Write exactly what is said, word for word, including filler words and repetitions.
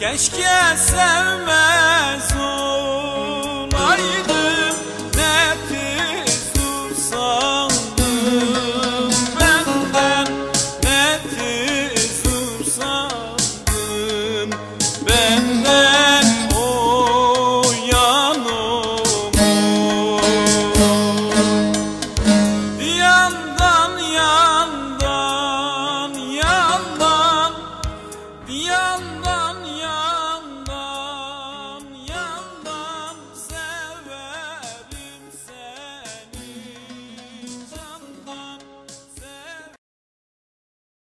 Keşke sevmez olaydım.